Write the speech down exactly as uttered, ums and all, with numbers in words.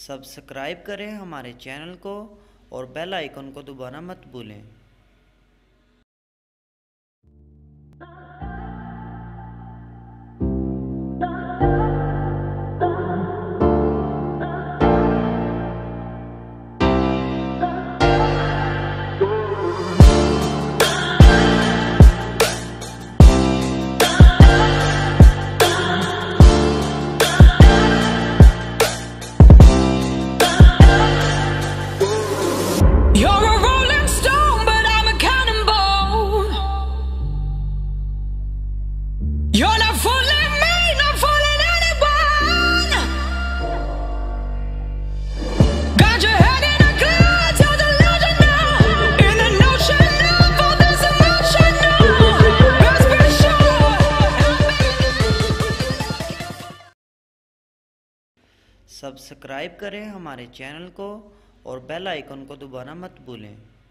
Subscribe करें हमारे channel को और बेल आइकन को दबाना मत भूलें। You're not fooling me, not fooling anyone. Got your head in a cloud, tell the legend now. In an ocean of all this emotion now. Let's be sure. Subscribe करें हमारे channel को और bell icon को दोबारा मत भूलें।